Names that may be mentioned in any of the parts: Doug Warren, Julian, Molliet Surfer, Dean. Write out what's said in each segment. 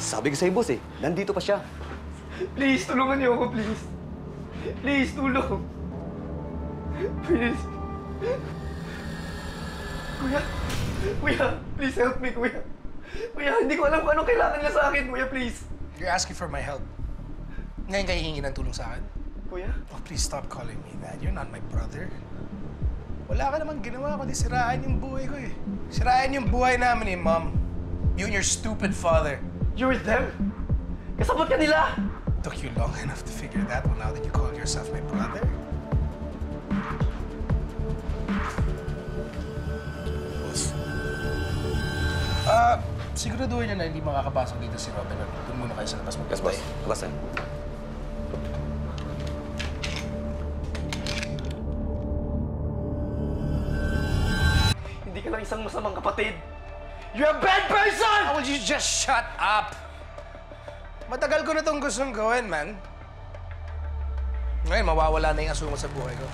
Sabi ko sa'yo, boss, eh. Nandito pa siya. Please, tulungan niyo ako, please. Please, tulong. Please. Kuya. Kuya, please help me, Kuya. Kuya, hindi ko alam kung anong kailangan niya sa akin, Kuya, please. You're asking for my help. Ngayon kayo hihingi ng tulong sa akin? Kuya? Oh, please stop calling me that. You're not my brother. Wala ka namang ginawa kundi siraan yung buhay ko, eh. Siraan yung buhay namin, eh, Mom. You and your stupid father. You with them? Kasabot ka nila! Took you long enough to figure that one out that you call yourself my brother? Boss. Siguraduhin niya na hindi makakapasok dito si Robin. Doon muna kayo sa labas mo. Yes, boss. Labas tayo. Hindi ka lang isang masamang kapatid. You're a bad person! How will you just shut up? Matagal ko na itong gustong gawin, man. Ngayon, mawawala na yung asungo sa buhay ko.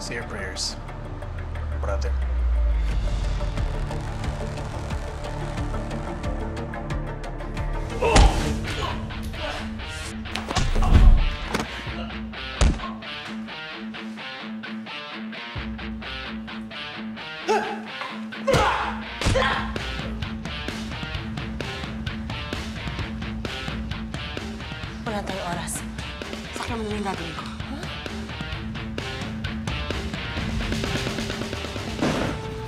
Say your prayers, brother. Wala tayong oras. Sakla mo na yung gagawin ko. Huh?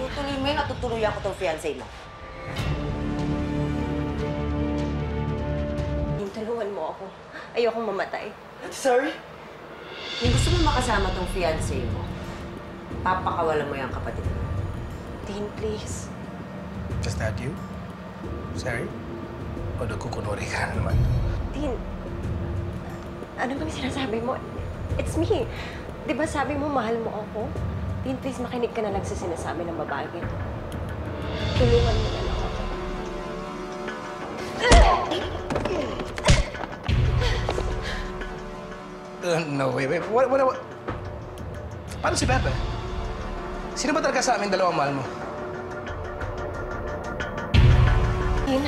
Tutuloy mo yun at tutuloy ako itong fiancé mo. Tulungan mo ako. Ayokong mamatay. Sorry? Hindi gusto mo makasama itong fiancé mo. Papakawalan mo yung kapatid mo. Dean, please. Just that you? Sorry? O nagkukunori ka na naman? Dean, ano bang sinasabi mo? It's me. Di ba sabi mo, mahal mo ako? Dean, please, makinig ka na lang sa sinasabi ng babae ito. Tulungan mo na lang ako. No, wait. What? Paano si Papa? Sino ba talaga sa aming dalawang mahal mo? Dean,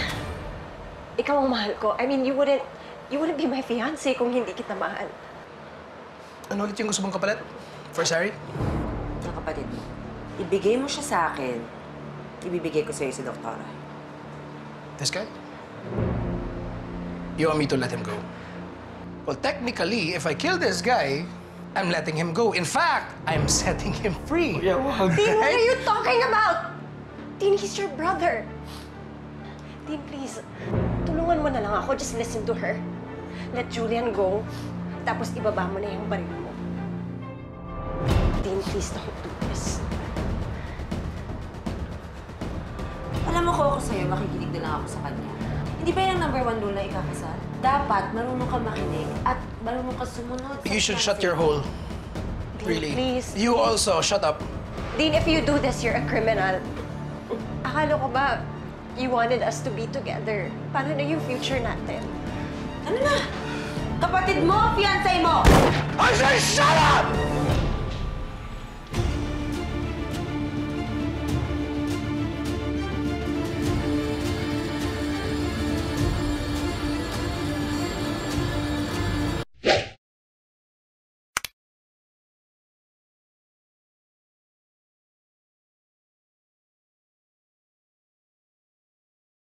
ikaw ang mahal ko. I mean, you wouldn't be my fiancé kung hindi kita mahal. Ano ulit yung gusto mong kapalit? For sorry? Ang kapatid mo, ibigay mo siya sa akin, ibibigay ko sa'yo si Doktora. This guy? You want me to let him go? Well, technically, if I kill this guy, I'm letting him go. In fact, I'm setting him free. Dean, what are you talking about? Dean, he's your brother. Dean, please, tulungan mo na lang ako. Just listen to her. Let Julian go, tapos ibaba mo na yung baril mo. Dean, please, don't do this. Alam mo ko ako sa'yo, makikinig na lang ako sa kanya. Hindi ba yung number 1 rule na ikakasal? Dapat marunong ka makinig at marunong ka sumunod. You should shut your hole. Dean, really. Please. You also, shut up. Dean, if you do this, you're a criminal. Akala ko ba, you wanted us to be together. Paano na yung future natin? Ano na? Kapatid mo, fiancé mo! I say shut up!